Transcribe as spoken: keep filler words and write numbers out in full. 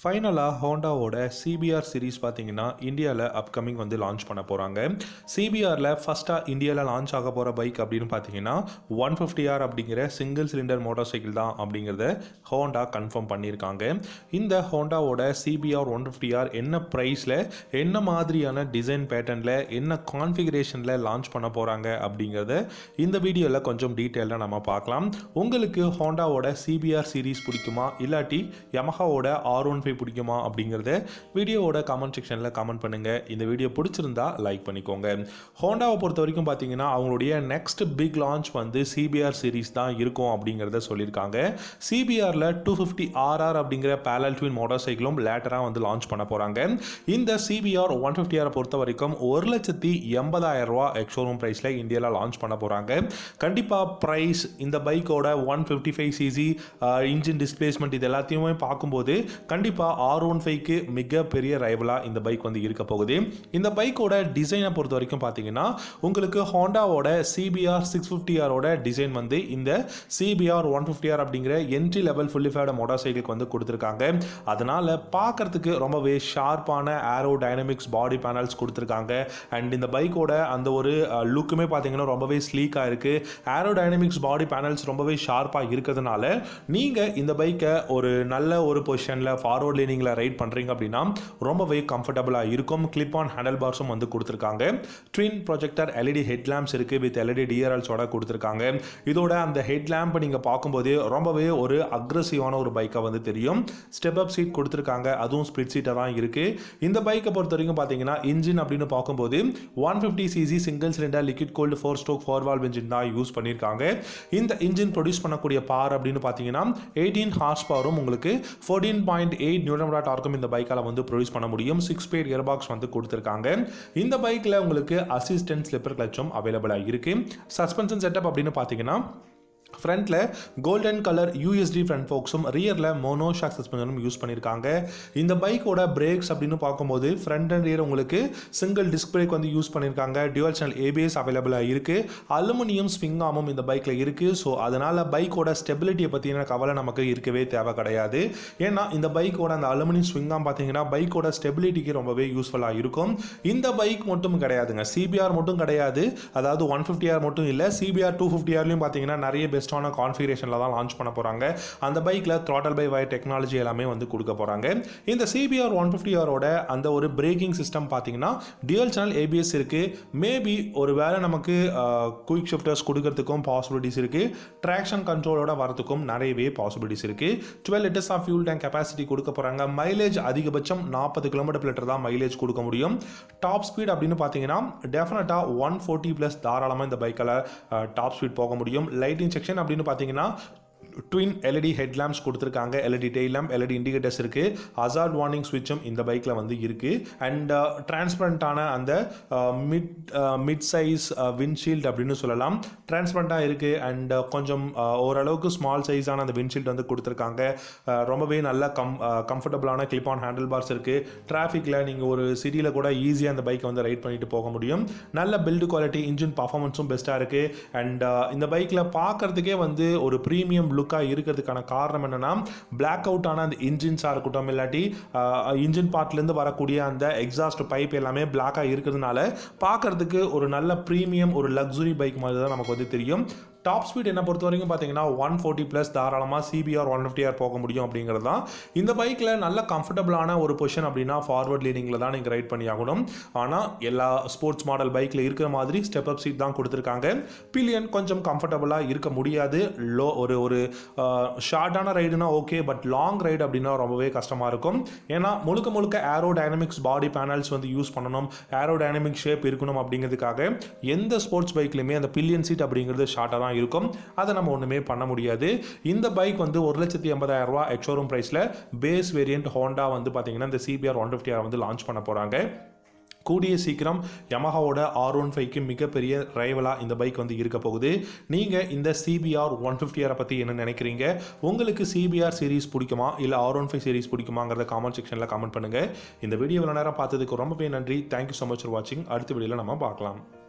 ஃபைனலாக ஹோண்டாவோட CPR series பார்த்தீங்கன்னா இந்தியாவில் அப்கமிங் வந்து லான்ச் பண்ண போகிறாங்க. சிபிஆரில் ஃபஸ்ட்டாக இந்தியாவில் லான்ச் ஆக போகிற பைக் அப்படின்னு பார்த்தீங்கன்னா ஒன் ஃபிஃப்டி ஆர் அப்படிங்கிற சிங்கிள் சிலிண்டர் மோட்டார் சைக்கிள் தான் அப்படிங்கிறத ஹோண்டா கன்ஃபார்ம் பண்ணியிருக்காங்க. இந்த ஹோண்டாவோட சிபிஆர் ஒன் ஃபிஃப்டி ஆர் என்ன ப்ரைஸில், என்ன மாதிரியான டிசைன் பேட்டர்னில், என்ன கான்ஃபிகரேஷனில் லான்ச் பண்ண போகிறாங்க அப்படிங்கிறத இந்த வீடியோவில் கொஞ்சம் டீட்டெயிலாக நம்ம பார்க்கலாம். உங்களுக்கு ஹோண்டாவோட சிபிஆர் சீரிஸ் பிடிக்குமா, இல்லாட்டி யமஹாவோட ஆர் ஒன் பிடிக்குமா அப்படிங்கறத வீடியோவோட கமெண்ட் செக்ஷன்ல கமெண்ட் பண்ணுங்க. இந்த வீடியோ பிடிச்சிருந்தா லைக் பண்ணிக்கோங்க. ஹோண்டாவை பொறுத்த வரைக்கும் பாத்தீங்கன்னா அவங்களுடைய நெக்ஸ்ட் பிக் லான்ச் வந்து சிபிஆர் சீரிஸ் தான் இருக்கும் அப்படிங்கறத சொல்லியிருக்காங்க. சிபிஆர்ல டூ ஃபிஃப்டி ஆர் ஆர் அப்படிங்கிற பேரல் ட்வின் மோட்டார் சைக்கிளும் லேட்டரா வந்து லான்ச் பண்ண போறாங்க. இந்த சிபிஆர் ஒன் ஃபிஃப்டி ஆர் பொறுத்த வரைக்கும் ஒரு லட்சத்தி எண்பதாயிரம் ரூபாய் எக்ஸ்ஷோரூம் பிரைஸ்ல இந்தியாவில் லான்ச் பண்ண போறாங்க. கண்டிப்பா பிரைஸ் இந்த பைக்கோட one fifty five CC engine displacement இது எல்லாத்தையுமே பார்க்கும்போது கண்டிப்பா ஆர் ஒன் ஃபைவ்க்கு மிகப்பெரிய ரைவலாக இந்த பைக் வந்து இருக்க போகுது. இந்த பைக்கோட டிசைனை பொறுத்த வரைக்கும் பார்த்தீங்கன்னா உங்களுக்கு ஹோண்டாவோட சிபிஆர் சிக்ஸ் ஃபிஃப்டி ஆரோட டிசைன் வந்து இந்த சிபிஆர் ஒன் ஃபிஃப்டி ஆர் அப்படிங்கிற entry level fully faired motor சைக்கிளுக்கு வந்து கொடுத்துருக்காங்க. அதனால் பார்க்கறதுக்கு ரொம்பவே ஷார்ப்பான ஏரோ டைனமிக்ஸ் பாடி பேனல்ஸ் கொடுத்துருக்காங்க. அண்ட் இந்த பைக்கோட அந்த ஒரு லுக்குமே பார்த்தீங்கன்னா ரொம்பவே ஸ்லீக்காக இருக்குது. ஏரோ டைனமிக்ஸ் பாடி பேனல்ஸ் ரொம்பவே ஷார்ப்பாக இருக்கிறதுனால நீங்கள் இந்த பைக்கை ஒரு நல்ல ஒரு பொசிஷனில் ஃபார்வர்ட் லைனிங்ல ரைட் பண்றீங்க அப்படின்னா ரொம்பவே கம்ஃபர்டபுளா இருக்கும். கிளிப் ஆன் ஹேண்டல் பார்ஸும் வந்து கொடுத்திருக்காங்க. Twin projector LED head lamps இருக்கு வித் எல்இடி டிஆர்எல்ஸோட கொடுத்திருக்காங்க. இதோட அந்த ஹெட் லாம்ப் நீங்க பார்க்கும்போது ரொம்பவே ஒரு அக்ரெசிவான ஒரு பைக்கா வந்து தெரியும். ஸ்டெப் அப் சீட் கொடுத்திருக்காங்க, அதுவும் ஸ்பிளிட் சீட்டா தான் இருக்கு. இந்த பைக்கை பொறுத்த வரைக்கும் பாத்தீங்கன்னா இன்ஜின் அப்படின்னு பார்க்கும்போது one fifty CC single cylinder liquid cooled four stroke four valve engine தான் யூஸ் பண்ணியிருக்காங்க. இந்த இன்ஜின் ப்ரொடியூஸ் பண்ணக்கூடிய பவர் அப்படின்னு பாத்தீங்கன்னா எயிட்டீன் ஹார்ஸ் பவரும் உங்களுக்கு ஃபோர்டீன் பாயிண்ட் எயிட் இந்த பைக்கால வந்து ப்ரொடியூஸ் பண்ண முடியும். சிக்ஸ் ஸ்பீட் கியர் பாக்ஸ் வந்து கொடுத்திருக்காங்க. இந்த பைக்ல உங்களுக்கு அசிஸ்டன்ட் ஸ்லிப்பர் கிளட்சும் அவைலபிளா இருக்கு. சஸ்பென்ஷன் செட்டப் அப்படின்னு பாத்தீங்கன்னா ஃப்ரண்ட்டில் கோல்டன் கலர் யூஎஸ்டி ஃப்ரண்ட் ஃபோக்ஸும் ரியரில் மோனோ ஷாக் சஸ்பென்ஷனும் யூஸ் பண்ணியிருக்காங்க. இந்த பைக்கோட பிரேக்ஸ் அப்படின்னு பார்க்கும்போது ஃப்ரண்ட் அண்ட் ரியர் உங்களுக்கு சிங்கிள் டிஸ்க் பிரேக் வந்து யூஸ் பண்ணியிருக்காங்க. டியூவல் சேனல் ஏபிஎஸ் அவைலபிளாக இருக்குது. அலுமினியம் ஸ்விங் ஆர்மும் இந்த பைக்கில் இருக்குது. ஸோ அதனால் பைக்கோட ஸ்டெபிலிட்டியை பற்றின கவலை நமக்கு இருக்கவே தேவை கிடையாது. ஏன்னா இந்த பைக்கோட அந்த அலுமினியம் ஸ்விங் ஆர்ம் பார்த்தீங்கன்னா பைக்கோட ஸ்டெபிலிட்டிக்கு ரொம்பவே யூஸ்ஃபுல்லாக இருக்கும். இந்த பைக் மட்டும் கிடையாதுங்க, சிபிஆர் மட்டும் கிடையாது, அதாவது ஒன் ஃபிஃப்டி ஆர் மட்டும் இல்லை, சிபிஆர் டூ ஃபிஃப்டி ஆர்லையும் பார்த்தீங்கன்னா நிறைய பெஸ்டான கான்ஃபிகரேஷனில் தான் லான்ச் பண்ண போகிறாங்க. அந்த பைக்கில் த்ராட்டல் பை வயர் டெக்னாலஜி எல்லாமே வந்து கொடுக்க போகிறாங்க. இந்த சிபிஆர் ஒன் ஃபிஃப்டி ஆரோட அந்த ஒரு பிரேக்கிங் சிஸ்டம் பார்த்தீங்கன்னா டியூல் சேனல் ஏபிஎஸ் இருக்குது. மேபி ஒரு வேளை நமக்கு குயிக் ஷிஃப்டர்ஸ் கொடுக்கறதுக்கும் பாசிபிலிட்டிஸ் இருக்குது. ட்ராக்ஷன் கண்ட்ரோலோட வரதுக்கும் நிறையவே பாசிபிலிட்டிஸ் இருக்குது. Twelve litres of fuel tank capacity கொடுக்க போகிறாங்க. மைலேஜ் அதிகபட்சம் நாற்பது கிலோமீட்டர் லிட்டர் தான் மைலேஜ் கொடுக்க முடியும். டாப் ஸ்பீட் அப்படின்னு பார்த்தீங்கன்னா டெஃபினட்டாக ஒன் ஃபோர்ட்டி ப்ளஸ் தாராளமாக இந்த பைக்கால் டாப் ஸ்பீட் போக முடியும். லைட்டிங் செக்ஷன் அப்படின்னு பார்த்தீங்கன்னா ட்வின் எல்இடி ஹெட் லாம்ப்ஸ் கொடுத்துருக்காங்க. LED tail lamp, LED indicators இருக்குது. ஹசார்ட் வார்னிங் சுவிட்சும் இந்த பைக்கில் வந்து இருக்குது. அண்ட் டிரான்ஸ்பரண்டான அந்த மிட் மிட் சைஸ் விண்ட்ஷீல்டு அப்படின்னு சொல்லலாம், டிரான்ஸ்பரண்டாக இருக்குது. அண்ட் கொஞ்சம் ஓரளவுக்கு ஸ்மால் சைஸான அந்த விண்ட்ஷீல்டு வந்து கொடுத்துருக்காங்க. ரொம்பவே நல்லா கம் கம்ஃபர்டபுளான கிளிப் ஆன் ஹேண்டில் பார்ஸ் இருக்குது. டிராஃபிக்கில் நீங்கள் ஒரு சிட்டியில் கூட ஈஸியாக அந்த பைக்கை வந்து ரைட் பண்ணிட்டு போக முடியும். நல்ல பில்டு குவாலிட்டி, இன்ஜின் பர்ஃபார்மன்ஸும் பெஸ்ட்டாக இருக்குது. அண்ட் இந்த பைக்கில் பார்க்குறதுக்கே வந்து ஒரு ப்ரீமியம் லுக் இருக்கிறதுக்கான காரணம் என்னன்னா பிளாக் அவுட் ஆன அந்த இன்ஜின்ஸா இருக்கட்டும், இல்லாட்டி இன்ஜின் பார்ட்ல இருந்து வரக்கூடிய அந்த எக்ஸாஸ்ட் பைப் எல்லாமே பிளாக்கா இருக்கிறதுனால பார்க்கறதுக்கு ஒரு நல்ல பிரீமியம் ஒரு லக்ஸுரி பைக் மாதிரி தான் நமக்கு வந்து தெரியும். டாப் ஸ்பீட் என்ன பொறுத்த வரைக்கும் பார்த்தீங்கன்னா ஒன் ஃபோர்ட்டி ப்ளஸ் தாராளமாக சிபிஆர் ஒன் ஃபிஃப்டி ஆர் போக முடியும் அப்படிங்கிறது தான். இந்த பைக்கில் நல்ல கம்ஃபர்டபுளான ஒரு பொசிஷன் அப்படின்னா ஃபார்வர்ட் லீனிங்கில் தான் நீங்கள் ரைட் பண்ணி ஆகணும். ஆனால் எல்லா ஸ்போர்ட்ஸ் மாடல் பைக்கில் இருக்கிற மாதிரி ஸ்டெப் அப் சீட் தான் கொடுத்துருக்காங்க. பில்லியன் கொஞ்சம் கம்ஃபர்டபுளாக இருக்க முடியாது. லோ ஒரு ஒரு ஷார்ட்டான ரைடுனா ஓகே, பட் லாங் ரைடு அப்படின்னா ரொம்பவே கஷ்டமாக இருக்கும். ஏன்னா முழுக்க முழுக்க ஏரோ டைனமிக்ஸ் பாடி பேனல்ஸ் வந்து யூஸ் பண்ணணும், ஏரோ டைனமிக் ஷேப் இருக்கணும். அப்படிங்கிறதுக்காக எந்த ஸ்போர்ட்ஸ் பைக்லையுமே அந்த பில்லியன் சீட் அப்படிங்கிறது ஷார்ட்டாக தான் இருக்கும். அதை நம்ம ஒண்ணுமே பண்ண முடியாது. இந்த பைக் வந்து ஒரு லட்சத்தி எண்பதாயிரம் ரூபாய் எக்ஸ்ஷோரூம் பிரைஸ்ல பேஸ் வேரியன்ட் ஹோண்டா வந்து பாத்தீங்கன்னா இந்த சிபிஆர் ஒன் ஃபிஃப்டி ஆர் வந்து லான்ச் பண்ண போறாங்க. கூடிய சீக்கிரம் யமஹாவோட ஆர் ஒன் ஃபைவ்க்கு மிகப்பெரிய ரைவலாக இந்த பைக் வந்து இருக்க போகுது. நீங்கள் இந்த சிபிஆர் ஒன் ஃபிஃப்டி ஆரை பற்றி என்ன நினைக்கிறீங்க? உங்களுக்கு சிபிஆர் சீரிஸ் பிடிக்குமா, இல்லை ஆர் ஒன் ஃபைவ் சீரிஸ் பிடிக்குமாங்கிறத காமெண்ட் செக்ஷனில் கமெண்ட் பண்ணுங்கள். இந்த வீடியோ நேரம் பார்த்ததுக்கு ரொம்பவே நன்றி. தேங்க்யூ ஸோ மச் ஃபார் வாட்சிங். அடுத்த வீடியோவில் நம்ம பார்க்கலாம்.